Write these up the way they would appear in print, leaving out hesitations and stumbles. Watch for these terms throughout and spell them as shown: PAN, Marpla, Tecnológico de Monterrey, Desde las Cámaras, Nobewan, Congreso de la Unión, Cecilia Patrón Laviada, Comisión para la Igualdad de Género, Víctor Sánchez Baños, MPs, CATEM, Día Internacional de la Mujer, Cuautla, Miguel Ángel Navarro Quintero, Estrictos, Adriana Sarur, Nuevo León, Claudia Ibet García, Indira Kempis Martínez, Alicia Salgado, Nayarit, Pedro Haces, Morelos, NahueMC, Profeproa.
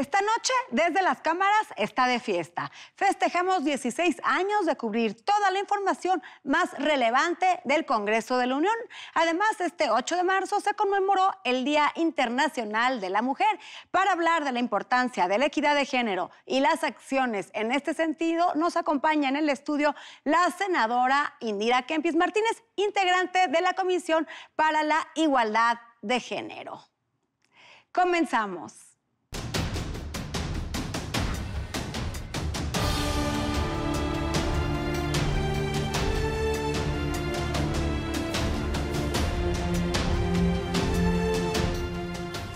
Esta noche, Desde las Cámaras está de fiesta. Festejamos 16 años de cubrir toda la información más relevante del Congreso de la Unión. Además, este 8 de marzo se conmemoró el Día Internacional de la Mujer. Para hablar de la importancia de la equidad de género y las acciones en este sentido, nos acompaña en el estudio la senadora Indira Kempis Martínez, integrante de la Comisión para la Igualdad de Género. Comenzamos.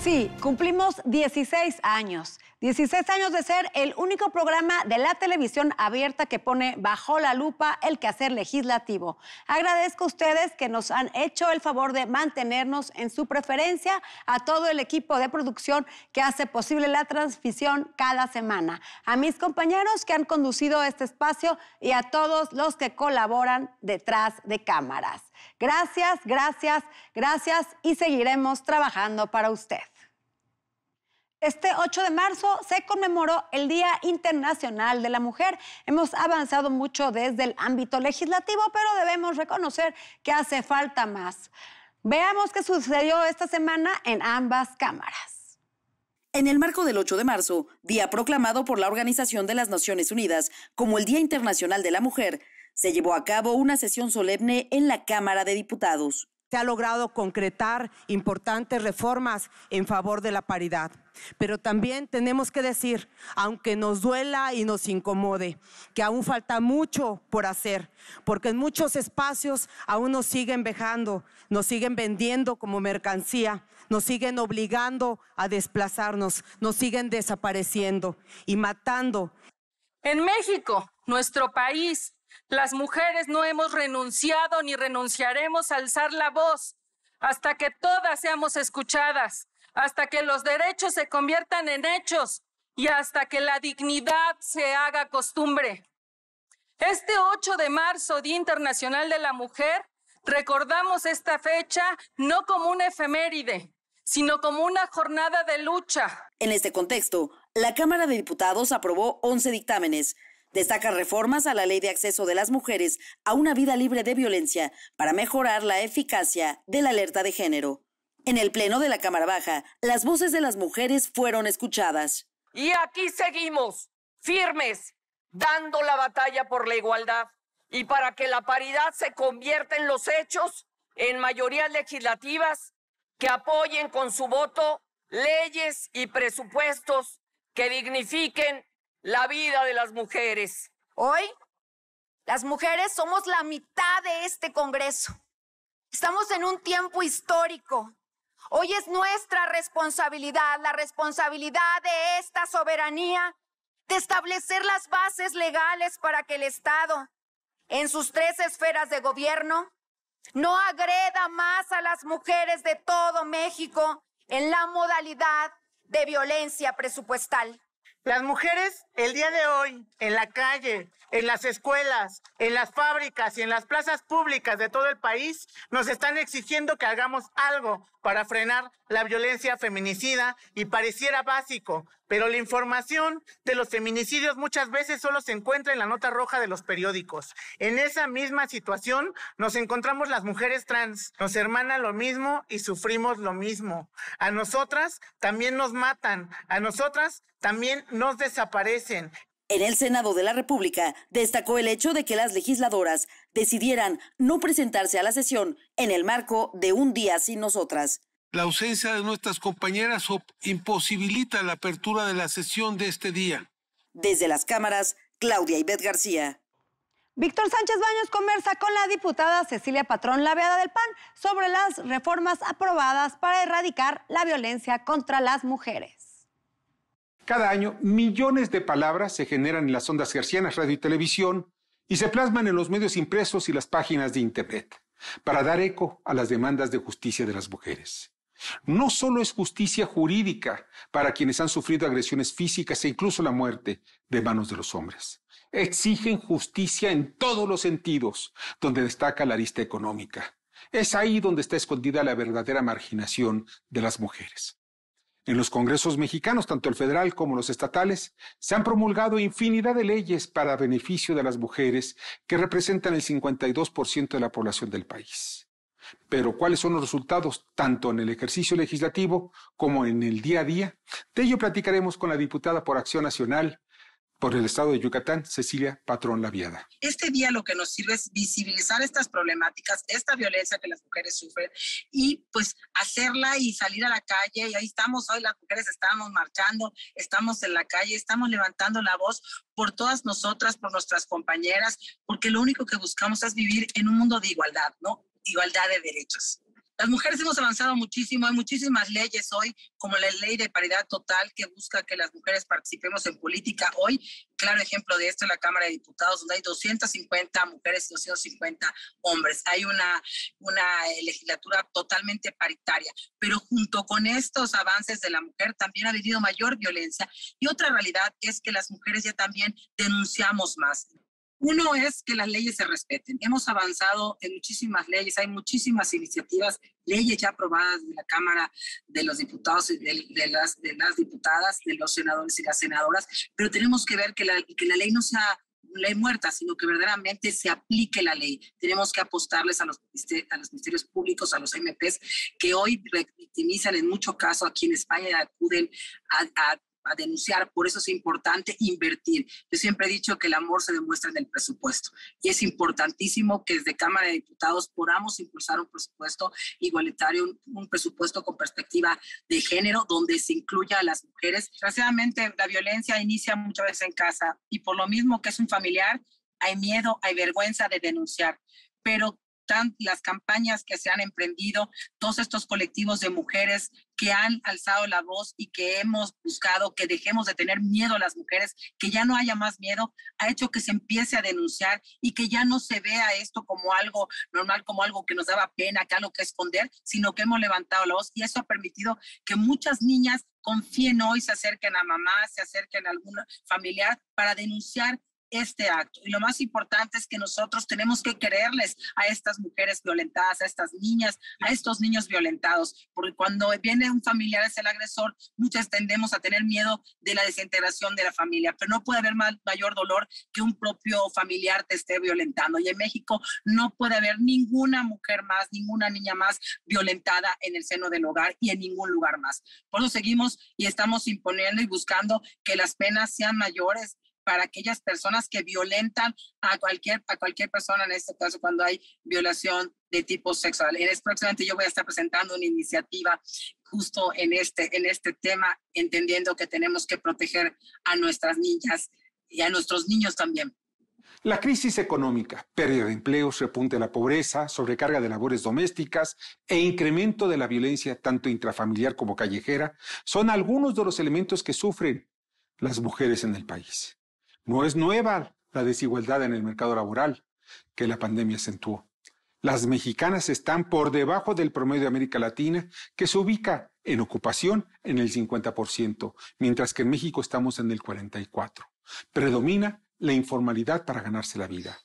Sí, cumplimos 16 años. 16 años de ser el único programa de la televisión abierta que pone bajo la lupa el quehacer legislativo. Agradezco a ustedes que nos han hecho el favor de mantenernos en su preferencia, a todo el equipo de producción que hace posible la transmisión cada semana, a mis compañeros que han conducido este espacio y a todos los que colaboran detrás de cámaras. Gracias, gracias, gracias y seguiremos trabajando para usted. Este 8 de marzo se conmemoró el Día Internacional de la Mujer. Hemos avanzado mucho desde el ámbito legislativo, pero debemos reconocer que hace falta más. Veamos qué sucedió esta semana en ambas cámaras. En el marco del 8 de marzo, día proclamado por la Organización de las Naciones Unidas como el Día Internacional de la Mujer, se llevó a cabo una sesión solemne en la Cámara de Diputados. Se ha logrado concretar importantes reformas en favor de la paridad. Pero también tenemos que decir, aunque nos duela y nos incomode, que aún falta mucho por hacer, porque en muchos espacios aún nos siguen vejando, nos siguen vendiendo como mercancía, nos siguen obligando a desplazarnos, nos siguen desapareciendo y matando. En México, nuestro país, las mujeres no hemos renunciado ni renunciaremos a alzar la voz hasta que todas seamos escuchadas, hasta que los derechos se conviertan en hechos y hasta que la dignidad se haga costumbre. Este 8 de marzo, Día Internacional de la Mujer, recordamos esta fecha no como una efeméride, sino como una jornada de lucha. En este contexto, la Cámara de Diputados aprobó 11 dictámenes. Destaca reformas a la Ley de Acceso de las Mujeres a una Vida Libre de Violencia para mejorar la eficacia de la alerta de género. En el Pleno de la Cámara Baja, las voces de las mujeres fueron escuchadas. Y aquí seguimos, firmes, dando la batalla por la igualdad y para que la paridad se convierta en los hechos, en mayorías legislativas que apoyen con su voto leyes y presupuestos que dignifiquen la vida de las mujeres. Hoy, las mujeres somos la mitad de este Congreso. Estamos en un tiempo histórico. Hoy es nuestra responsabilidad, la responsabilidad de esta soberanía, de establecer las bases legales para que el Estado, en sus tres esferas de gobierno, no agreda más a las mujeres de todo México en la modalidad de violencia presupuestal. Las mujeres el día de hoy, en la calle, en las escuelas, en las fábricas y en las plazas públicas de todo el país, nos están exigiendo que hagamos algo para frenar la violencia feminicida y pareciera básico, pero la información de los feminicidios muchas veces solo se encuentra en la nota roja de los periódicos. En esa misma situación nos encontramos las mujeres trans, nos hermanan lo mismo y sufrimos lo mismo. A nosotras también nos matan, a nosotras también nos desaparecen. En el Senado de la República destacó el hecho de que las legisladoras decidieran no presentarse a la sesión en el marco de un día sin nosotras. La ausencia de nuestras compañeras imposibilita la apertura de la sesión de este día. Desde las cámaras, Claudia Ibet García. Víctor Sánchez Baños conversa con la diputada Cecilia Patrón Laviada del PAN sobre las reformas aprobadas para erradicar la violencia contra las mujeres. Cada año, millones de palabras se generan en las ondas hercianas, radio y televisión y se plasman en los medios impresos y las páginas de Internet para dar eco a las demandas de justicia de las mujeres. No solo es justicia jurídica para quienes han sufrido agresiones físicas e incluso la muerte de manos de los hombres. Exigen justicia en todos los sentidos, donde destaca la arista económica. Es ahí donde está escondida la verdadera marginación de las mujeres. En los congresos mexicanos, tanto el federal como los estatales, se han promulgado infinidad de leyes para beneficio de las mujeres que representan el 52% de la población del país. Pero ¿cuáles son los resultados tanto en el ejercicio legislativo como en el día a día? De ello platicaremos con la diputada por Acción Nacional por el estado de Yucatán, Cecilia Patrón Laviada. Este día lo que nos sirve es visibilizar estas problemáticas, esta violencia que las mujeres sufren y pues hacerla y salir a la calle. Y ahí estamos hoy, las mujeres estamos marchando, estamos en la calle, estamos levantando la voz por todas nosotras, por nuestras compañeras, porque lo único que buscamos es vivir en un mundo de igualdad, ¿no? Igualdad de derechos. Las mujeres hemos avanzado muchísimo, hay muchísimas leyes hoy, como la Ley de Paridad Total, que busca que las mujeres participemos en política hoy. Claro ejemplo de esto es la Cámara de Diputados, donde hay 250 mujeres y 250 hombres. Hay una legislatura totalmente paritaria. Pero junto con estos avances de la mujer también ha habido mayor violencia. Y otra realidad es que las mujeres ya también denunciamos más. Uno es que las leyes se respeten. Hemos avanzado en muchísimas leyes, hay muchísimas iniciativas, leyes ya aprobadas de la Cámara de los Diputados y de las diputadas, de los senadores y las senadoras, pero tenemos que ver que la ley no sea ley muerta, sino que verdaderamente se aplique la ley. Tenemos que apostarles a los ministerios públicos, a los MPs, que hoy victimizan en mucho caso a quienes vayan acuden a denunciar. Por eso es importante invertir. Yo siempre he dicho que el amor se demuestra en el presupuesto y es importantísimo que desde Cámara de Diputados podamos impulsar un presupuesto igualitario, un presupuesto con perspectiva de género donde se incluya a las mujeres. Desgraciadamente la violencia inicia muchas veces en casa y por lo mismo que es un familiar hay miedo, hay vergüenza de denunciar, pero las campañas que se han emprendido, todos estos colectivos de mujeres que han alzado la voz y que hemos buscado que dejemos de tener miedo a las mujeres, que ya no haya más miedo, ha hecho que se empiece a denunciar y que ya no se vea esto como algo normal, como algo que nos daba pena, que algo que esconder, sino que hemos levantado la voz y eso ha permitido que muchas niñas confíen hoy, se acerquen a mamá, se acerquen a algún familiar para denunciar este acto. Y lo más importante es que nosotros tenemos que quererles a estas mujeres violentadas, a estas niñas, a estos niños violentados, porque cuando viene un familiar es el agresor, muchas tendemos a tener miedo de la desintegración de la familia, pero no puede haber mayor dolor que un propio familiar te esté violentando. Y en México no puede haber ninguna mujer más, ninguna niña más violentada en el seno del hogar y en ningún lugar más. Por eso seguimos y estamos imponiendo y buscando que las penas sean mayores para aquellas personas que violentan a cualquier persona, en este caso cuando hay violación de tipo sexual. Próximamente yo voy a estar presentando una iniciativa justo en este tema, entendiendo que tenemos que proteger a nuestras niñas y a nuestros niños también. La crisis económica, pérdida de empleos, repunte de la pobreza, sobrecarga de labores domésticas e incremento de la violencia tanto intrafamiliar como callejera son algunos de los elementos que sufren las mujeres en el país. No es nueva la desigualdad en el mercado laboral que la pandemia acentuó. Las mexicanas están por debajo del promedio de América Latina, que se ubica en ocupación en el 50%, mientras que en México estamos en el 44%. Predomina la informalidad para ganarse la vida.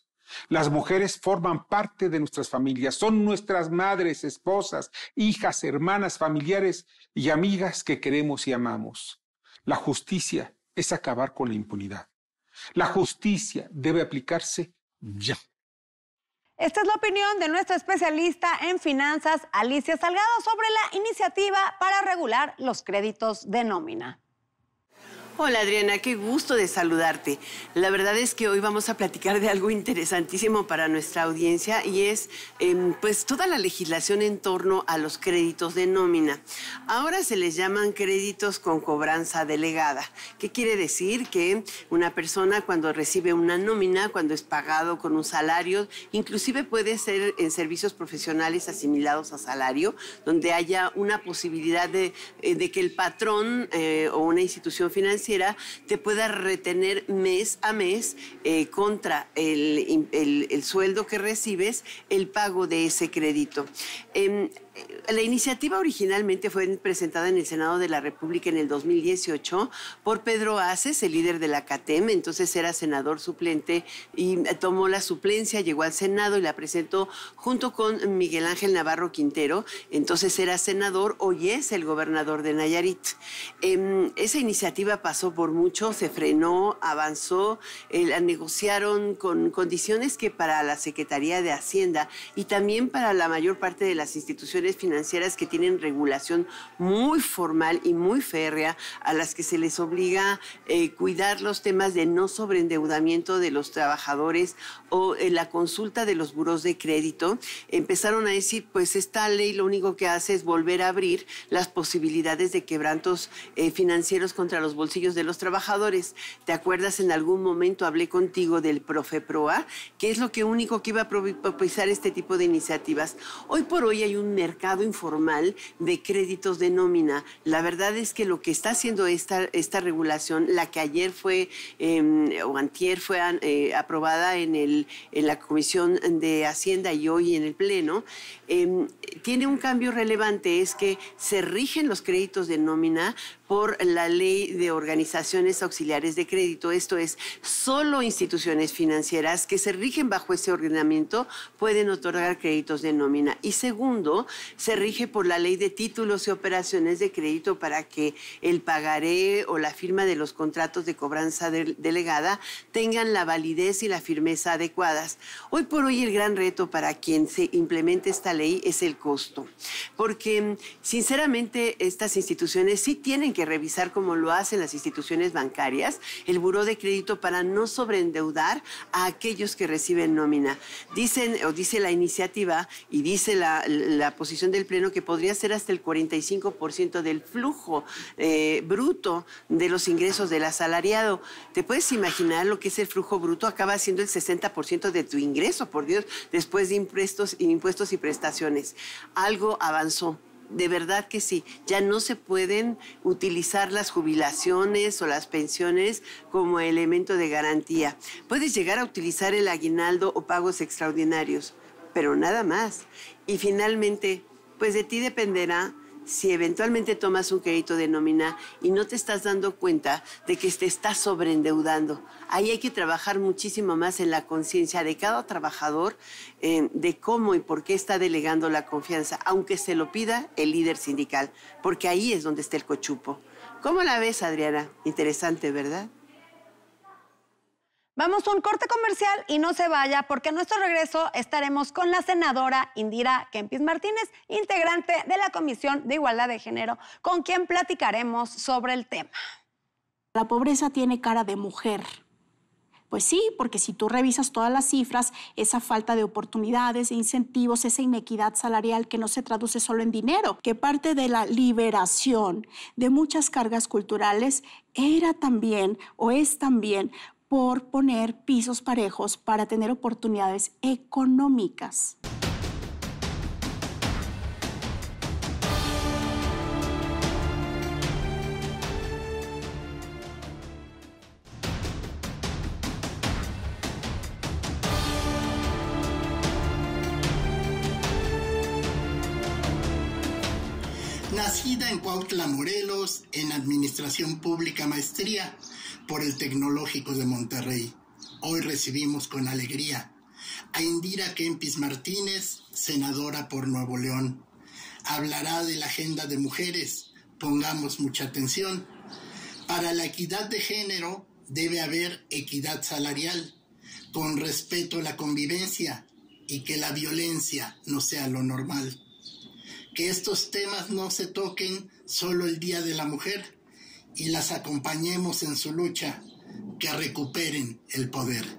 Las mujeres forman parte de nuestras familias, son nuestras madres, esposas, hijas, hermanas, familiares y amigas que queremos y amamos. La justicia es acabar con la impunidad. La justicia debe aplicarse ya. Esta es la opinión de nuestra especialista en finanzas, Alicia Salgado, sobre la iniciativa para regular los créditos de nómina. Hola Adriana, qué gusto de saludarte. La verdad es que hoy vamos a platicar de algo interesantísimo para nuestra audiencia y es pues toda la legislación en torno a los créditos de nómina. Ahora se les llaman créditos con cobranza delegada. ¿Qué quiere decir? Que una persona cuando recibe una nómina, cuando es pagado con un salario, inclusive puede ser en servicios profesionales asimilados a salario, donde haya una posibilidad de que el patrón o una institución financiera te pueda retener mes a mes contra el sueldo que recibes el pago de ese crédito. La iniciativa originalmente fue presentada en el Senado de la República en el 2018 por Pedro Haces, el líder de la CATEM, entonces era senador suplente y tomó la suplencia, llegó al Senado y la presentó junto con Miguel Ángel Navarro Quintero, entonces era senador, hoy es el gobernador de Nayarit. Esa iniciativa pasó por mucho, se frenó, avanzó, la negociaron con condiciones que para la Secretaría de Hacienda y también para la mayor parte de las instituciones financieras que tienen regulación muy formal y muy férrea, a las que se les obliga cuidar los temas de no sobreendeudamiento de los trabajadores o la consulta de los burós de crédito, empezaron a decir, pues esta ley lo único que hace es volver a abrir las posibilidades de quebrantos financieros contra los bolsillos de los trabajadores. ¿Te acuerdas? En algún momento hablé contigo del Profeproa, que es lo que único que iba a propiciar este tipo de iniciativas. Hoy por hoy hay un mercado informal de créditos de nómina. La verdad es que lo que está haciendo esta regulación, la que ayer fue, o antier fue aprobada en la Comisión de Hacienda y hoy en el Pleno, tiene un cambio relevante, es que se rigen los créditos de nómina por la Ley de Organizaciones Auxiliares de Crédito. Esto es, solo instituciones financieras que se rigen bajo ese ordenamiento pueden otorgar créditos de nómina. Y segundo, se rige por la Ley de Títulos y Operaciones de Crédito para que el pagaré o la firma de los contratos de cobranza delegada tengan la validez y la firmeza adecuadas. Hoy por hoy el gran reto para quien se implemente esta ley es el costo, porque sinceramente estas instituciones sí tienen que revisar, como lo hacen las instituciones bancarias, el buró de crédito para no sobreendeudar a aquellos que reciben nómina. Dicen, o dice la iniciativa y dice la posición del Pleno, que podría ser hasta el 45% del flujo bruto de los ingresos del asalariado. ¿Te puedes imaginar lo que es el flujo bruto? Acaba siendo el 60% de tu ingreso, por Dios, después de impuestos y prestaciones. Algo avanzó. De verdad que sí, ya no se pueden utilizar las jubilaciones o las pensiones como elemento de garantía. Puedes llegar a utilizar el aguinaldo o pagos extraordinarios, pero nada más. Y finalmente, pues de ti dependerá si eventualmente tomas un crédito de nómina y no te estás dando cuenta de que te estás sobreendeudando. Ahí hay que trabajar muchísimo más en la conciencia de cada trabajador de cómo y por qué está delegando la confianza, aunque se lo pida el líder sindical, porque ahí es donde está el cochupo. ¿Cómo la ves, Adriana? Interesante, ¿verdad? Vamos a un corte comercial y no se vaya, porque a nuestro regreso estaremos con la senadora Indira Kempis Martínez, integrante de la Comisión de Igualdad de Género, con quien platicaremos sobre el tema. La pobreza tiene cara de mujer. Pues sí, porque si tú revisas todas las cifras, esa falta de oportunidades, incentivos, esa inequidad salarial que no se traduce solo en dinero, que parte de la liberación de muchas cargas culturales era también, o es también, por poner pisos parejos para tener oportunidades económicas. Nacida en Cuautla, Morelos, en Administración Pública Maestría por el Tecnológico de Monterrey, hoy recibimos con alegría a Indira Kempis Martínez, senadora por Nuevo León. Hablará de la agenda de mujeres, pongamos mucha atención. Para la equidad de género debe haber equidad salarial, con respeto a la convivencia y que la violencia no sea lo normal. Que estos temas no se toquen solo el Día de la Mujer, y las acompañemos en su lucha, que recuperen el poder.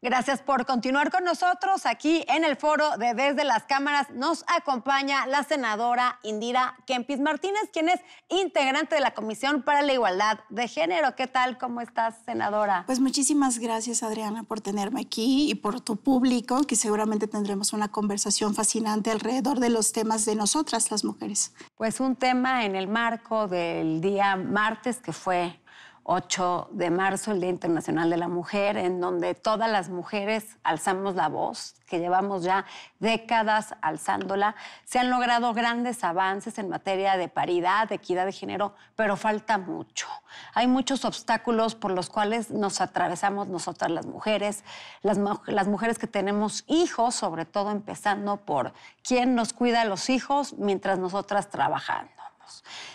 Gracias por continuar con nosotros. Aquí en el foro de Desde las Cámaras nos acompaña la senadora Indira Kempis Martínez, quien es integrante de la Comisión para la Igualdad de Género. ¿Qué tal? ¿Cómo estás, senadora? Pues muchísimas gracias, Adriana, por tenerme aquí y por tu público, que seguramente tendremos una conversación fascinante alrededor de los temas de nosotras, las mujeres. Pues un tema en el marco del día martes, que fue 8 de marzo, el Día Internacional de la Mujer, en donde todas las mujeres alzamos la voz, que llevamos ya décadas alzándola. Se han logrado grandes avances en materia de paridad, de equidad de género, pero falta mucho. Hay muchos obstáculos por los cuales nos atravesamos nosotras las mujeres, las mujeres que tenemos hijos, sobre todo empezando por quién nos cuida a los hijos mientras nosotras trabajamos.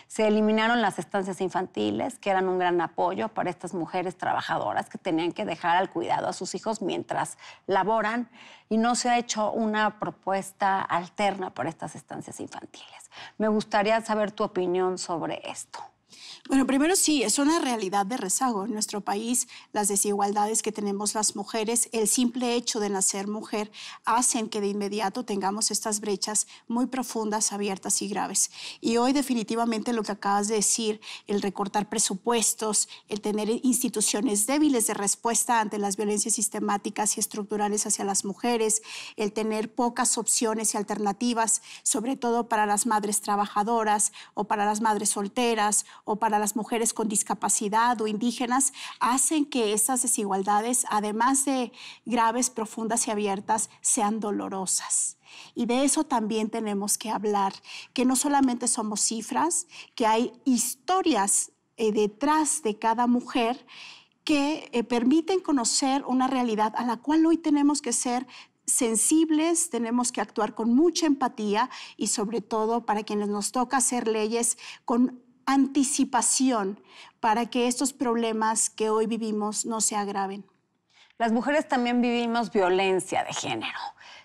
Se eliminaron las estancias infantiles, que eran un gran apoyo para estas mujeres trabajadoras que tenían que dejar al cuidado a sus hijos mientras laboran, y no se ha hecho una propuesta alterna para estas estancias infantiles. Me gustaría saber tu opinión sobre esto. Bueno, primero sí, es una realidad de rezago en nuestro país. Las desigualdades que tenemos las mujeres, el simple hecho de nacer mujer, hacen que de inmediato tengamos estas brechas muy profundas, abiertas y graves. Y hoy definitivamente lo que acabas de decir, el recortar presupuestos, el tener instituciones débiles de respuesta ante las violencias sistemáticas y estructurales hacia las mujeres, el tener pocas opciones y alternativas, sobre todo para las madres trabajadoras o para las madres solteras o para las mujeres con discapacidad o indígenas, hacen que estas desigualdades, además de graves, profundas y abiertas, sean dolorosas. Y de eso también tenemos que hablar, que no solamente somos cifras, que hay historias detrás de cada mujer que permiten conocer una realidad a la cual hoy tenemos que ser sensibles, tenemos que actuar con mucha empatía y sobre todo para quienes nos toca hacer leyes con anticipación para que estos problemas que hoy vivimos no se agraven. Las mujeres también vivimos violencia de género.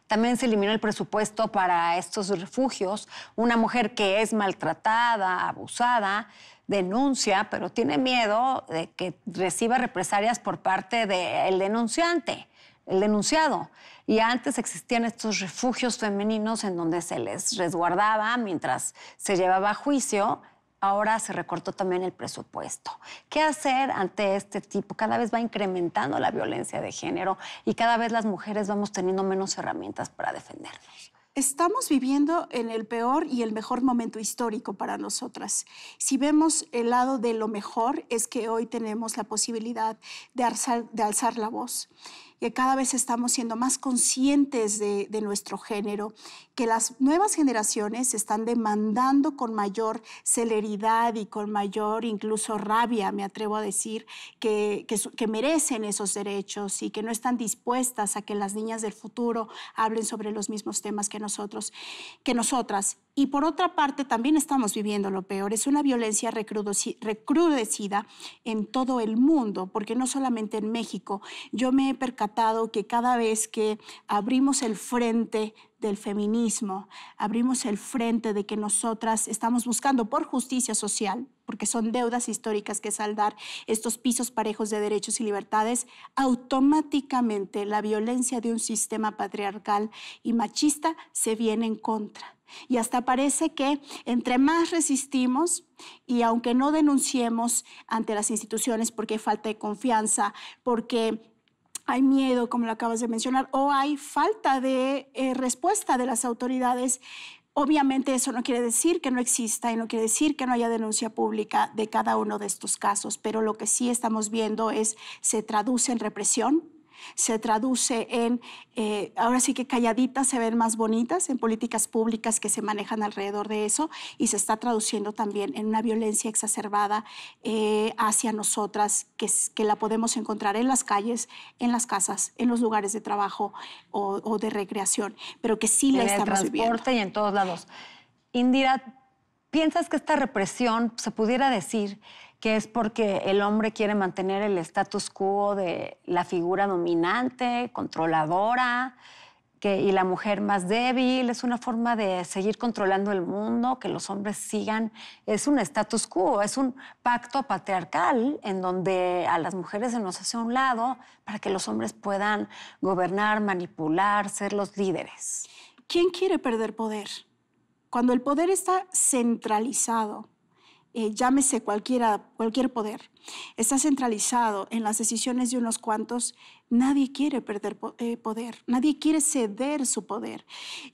También se eliminó el presupuesto para estos refugios. Una mujer que es maltratada, abusada, denuncia, pero tiene miedo de que reciba represalias por parte del denunciante, el denunciado. Y antes existían estos refugios femeninos en donde se les resguardaba mientras se llevaba a juicio. Ahora se recortó también el presupuesto. ¿Qué hacer ante este tipo? Cada vez va incrementando la violencia de género y cada vez las mujeres vamos teniendo menos herramientas para defendernos. Estamos viviendo en el peor y el mejor momento histórico para nosotras. Si vemos el lado de lo mejor, es que hoy tenemos la posibilidad de alzar la voz. Y cada vez estamos siendo más conscientes de nuestro género, que las nuevas generaciones están demandando con mayor celeridad y con mayor incluso rabia, me atrevo a decir, que merecen esos derechos y que no están dispuestas a que las niñas del futuro hablen sobre los mismos temas que nosotras. Y por otra parte, también estamos viviendo lo peor. Es una violencia recrudecida en todo el mundo, porque no solamente en México. Yo me he percatado que cada vez que abrimos el frente del feminismo, abrimos el frente de que nosotras estamos buscando por justicia social, porque son deudas históricas que saldar, estos pisos parejos de derechos y libertades, automáticamente la violencia de un sistema patriarcal y machista se viene en contra. Y hasta parece que entre más resistimos y aunque no denunciemos ante las instituciones porque hay falta de confianza, porque hay miedo, como lo acabas de mencionar, o hay falta de respuesta de las autoridades, obviamente eso no quiere decir que no exista y no quiere decir que no haya denuncia pública de cada uno de estos casos, pero lo que sí estamos viendo es se traduce en represión. Se traduce en, ahora sí que calladitas se ven más bonitas, en políticas públicas que se manejan alrededor de eso, y se está traduciendo también en una violencia exacerbada hacia nosotras, que la podemos encontrar en las calles, en las casas, en los lugares de trabajo o de recreación, pero que sí la estamos viviendo. En el transporte y en todos lados. Indira, ¿piensas que esta represión se pudiera decir que es porque el hombre quiere mantener el status quo de la figura dominante, controladora, y la mujer más débil? Es una forma de seguir controlando el mundo, que los hombres sigan. Es un status quo, es un pacto patriarcal en donde a las mujeres se nos hace a un lado para que los hombres puedan gobernar, manipular, ser los líderes. ¿Quién quiere perder poder? Cuando el poder está centralizado, llámese cualquier poder, está centralizado en las decisiones de unos cuantos, nadie quiere perder poder, nadie quiere ceder su poder.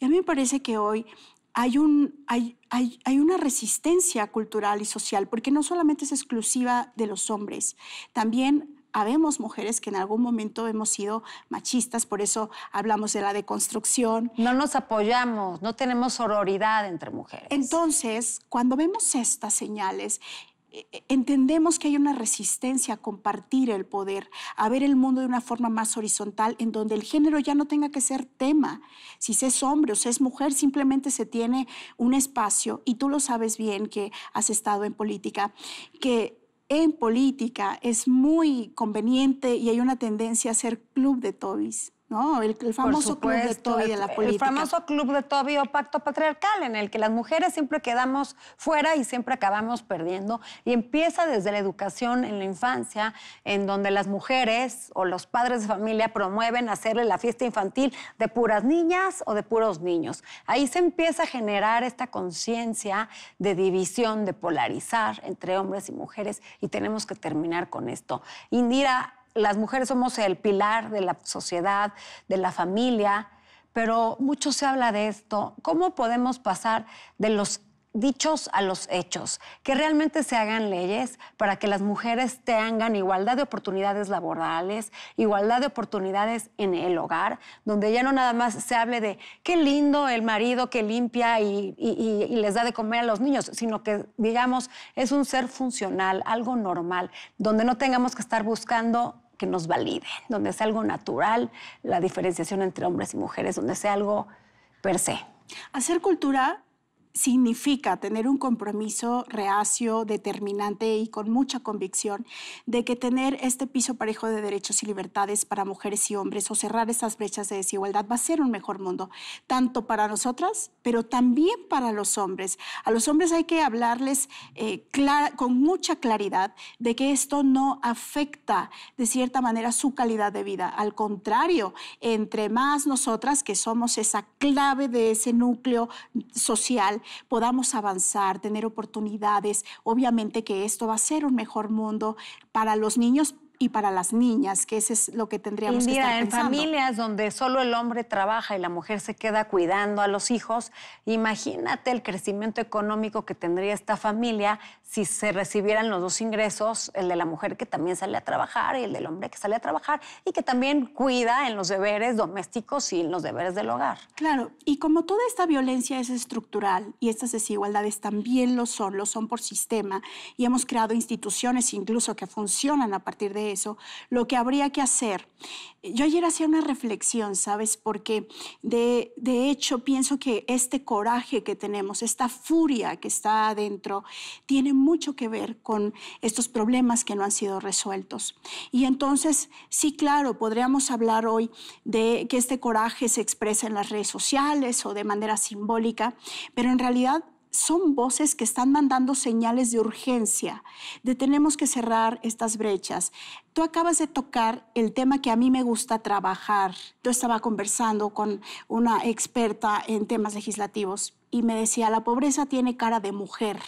Y a mí me parece que hoy hay una resistencia cultural y social, porque no solamente es exclusiva de los hombres, también habemos mujeres que en algún momento hemos sido machistas, por eso hablamos de la deconstrucción. No nos apoyamos, no tenemos sororidad entre mujeres. Entonces, cuando vemos estas señales, entendemos que hay una resistencia a compartir el poder, a ver el mundo de una forma más horizontal, en donde el género ya no tenga que ser tema. Si se es hombre o se es mujer, simplemente se tiene un espacio, y tú lo sabes bien que has estado en política, que en política es muy conveniente y hay una tendencia a ser club de Tobis, ¿no? El famoso club de Toby de la política. El famoso club de Toby o pacto patriarcal, en el que las mujeres siempre quedamos fuera y siempre acabamos perdiendo. Y empieza desde la educación en la infancia, en donde las mujeres o los padres de familia promueven hacerle la fiesta infantil de puras niñas o de puros niños. Ahí se empieza a generar esta conciencia de división, de polarizar entre hombres y mujeres, y tenemos que terminar con esto. Indira, las mujeres somos el pilar de la sociedad, de la familia, pero mucho se habla de esto. ¿Cómo podemos pasar de los dichos a los hechos? Que realmente se hagan leyes para que las mujeres tengan igualdad de oportunidades laborales, igualdad de oportunidades en el hogar, donde ya no nada más se hable de qué lindo el marido que limpia y les da de comer a los niños, sino que, digamos, es un ser funcional, algo normal, donde no tengamos que estar buscando que nos validen, donde sea algo natural la diferenciación entre hombres y mujeres, donde sea algo per se. Hacer cultura significa tener un compromiso reacio, determinante y con mucha convicción de que tener este piso parejo de derechos y libertades para mujeres y hombres o cerrar esas brechas de desigualdad va a ser un mejor mundo, tanto para nosotras, pero también para los hombres. A los hombres hay que hablarles con mucha claridad de que esto no afecta de cierta manera su calidad de vida. Al contrario, entre más nosotras, que somos esa clave de ese núcleo social, podamos avanzar, tener oportunidades. Obviamente que esto va a ser un mejor mundo para los niños y para las niñas, que eso es lo que tendríamos que estar pensando. En familias donde solo el hombre trabaja y la mujer se queda cuidando a los hijos, imagínate el crecimiento económico que tendría esta familia si se recibieran los dos ingresos, el de la mujer que también sale a trabajar y el del hombre que sale a trabajar y que también cuida en los deberes domésticos y en los deberes del hogar. Claro, y como toda esta violencia es estructural y estas desigualdades también lo son por sistema, y hemos creado instituciones incluso que funcionan a partir de eso, lo que habría que hacer. Yo ayer hacía una reflexión, ¿sabes? Porque de hecho pienso que este coraje que tenemos, esta furia que está adentro, tiene mucho que ver con estos problemas que no han sido resueltos. Y entonces, sí, claro, podríamos hablar hoy de que este coraje se expresa en las redes sociales o de manera simbólica, pero en realidad son voces que están mandando señales de urgencia, de tenemos que cerrar estas brechas. Tú acabas de tocar el tema que a mí me gusta trabajar. Yo estaba conversando con una experta en temas legislativos y me decía, la pobreza tiene cara de mujer.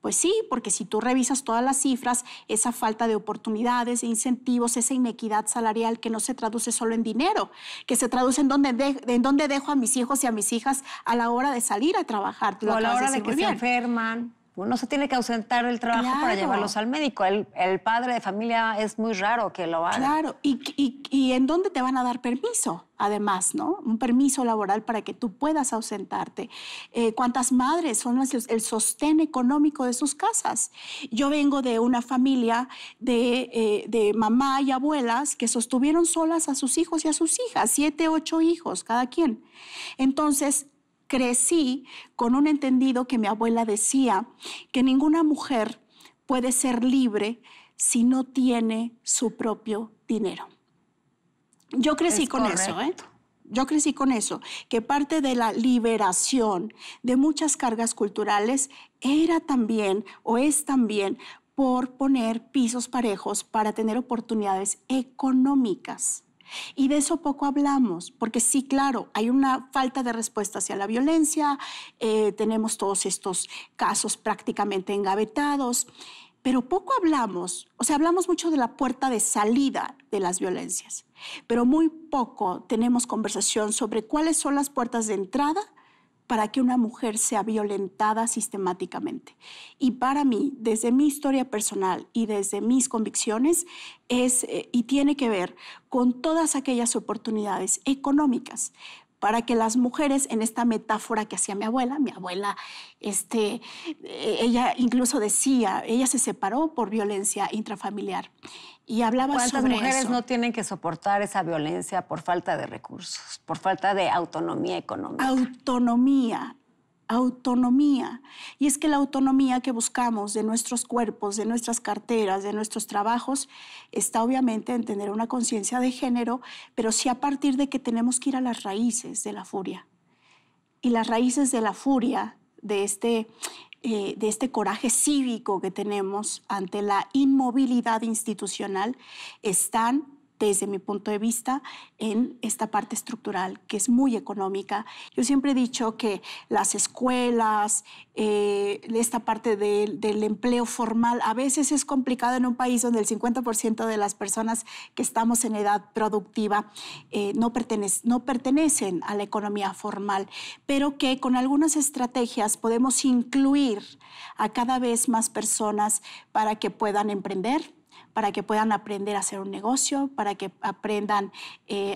Pues sí, porque si tú revisas todas las cifras, esa falta de oportunidades, de incentivos, esa inequidad salarial que no se traduce solo en dinero, que se traduce en dónde dejo a mis hijos y a mis hijas a la hora de salir a trabajar. O a la hora de que se enferman. Uno se tiene que ausentar del trabajo, claro, para llevarlos al médico. El padre de familia es muy raro que lo haga. Claro, y ¿en dónde te van a dar permiso? Además, ¿no? Un permiso laboral para que tú puedas ausentarte. ¿Cuántas madres son el sostén económico de sus casas? Yo vengo de una familia de mamá y abuelas que sostuvieron solas a sus hijos y a sus hijas, 7, 8 hijos cada quien. Entonces, crecí con un entendido que mi abuela decía que ninguna mujer puede ser libre si no tiene su propio dinero. Yo crecí con eso, ¿eh? Yo crecí con eso, que parte de la liberación de muchas cargas culturales era también, o es también, por poner pisos parejos para tener oportunidades económicas. Y de eso poco hablamos, porque sí, claro, hay una falta de respuesta hacia la violencia, tenemos todos estos casos prácticamente engavetados, pero poco hablamos, o sea, hablamos mucho de la puerta de salida de las violencias, pero muy poco tenemos conversación sobre cuáles son las puertas de entrada para que una mujer sea violentada sistemáticamente. Y para mí, desde mi historia personal y desde mis convicciones, es y tiene que ver con todas aquellas oportunidades económicas para que las mujeres, en esta metáfora que hacía mi abuela, ella incluso decía, ella se separó por violencia intrafamiliar. Y hablaba sobre eso. ¿Cuántas mujeres no tienen que soportar esa violencia por falta de recursos, por falta de autonomía económica? Autonomía. Y es que la autonomía que buscamos de nuestros cuerpos, de nuestras carteras, de nuestros trabajos, está obviamente en tener una conciencia de género, pero sí a partir de que tenemos que ir a las raíces de la furia. Y las raíces de la furia, de este coraje cívico que tenemos ante la inmovilidad institucional, están, desde mi punto de vista, en esta parte estructural, que es muy económica. Yo siempre he dicho que las escuelas, esta parte del empleo formal, a veces es complicado en un país donde el 50% de las personas que estamos en edad productiva no pertenecen a la economía formal, pero que con algunas estrategias podemos incluir a cada vez más personas para que puedan emprender, para que puedan aprender a hacer un negocio, para que aprendan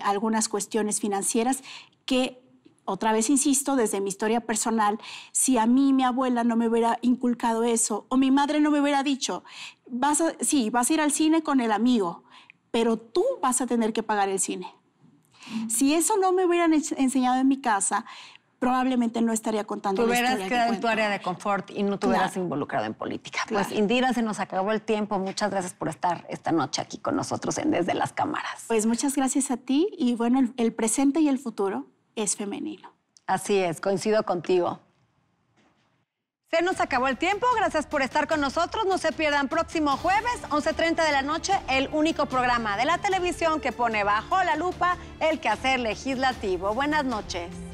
algunas cuestiones financieras que, otra vez insisto, desde mi historia personal, si a mí mi abuela no me hubiera inculcado eso o mi madre no me hubiera dicho, vas a ir al cine con el amigo, pero tú vas a tener que pagar el cine. Si eso no me hubieran enseñado en mi casa, probablemente no estaría contando la historia. Tú hubieras quedado en tu área de confort y no te hubieras involucrado en política. Claro. Pues, Indira, se nos acabó el tiempo. Muchas gracias por estar esta noche aquí con nosotros en Desde las Cámaras. Pues muchas gracias a ti. Y bueno, el presente y el futuro es femenino. Así es, coincido contigo. Se nos acabó el tiempo. Gracias por estar con nosotros. No se pierdan próximo jueves, 11:30 de la noche, el único programa de la televisión que pone bajo la lupa el quehacer legislativo. Buenas noches.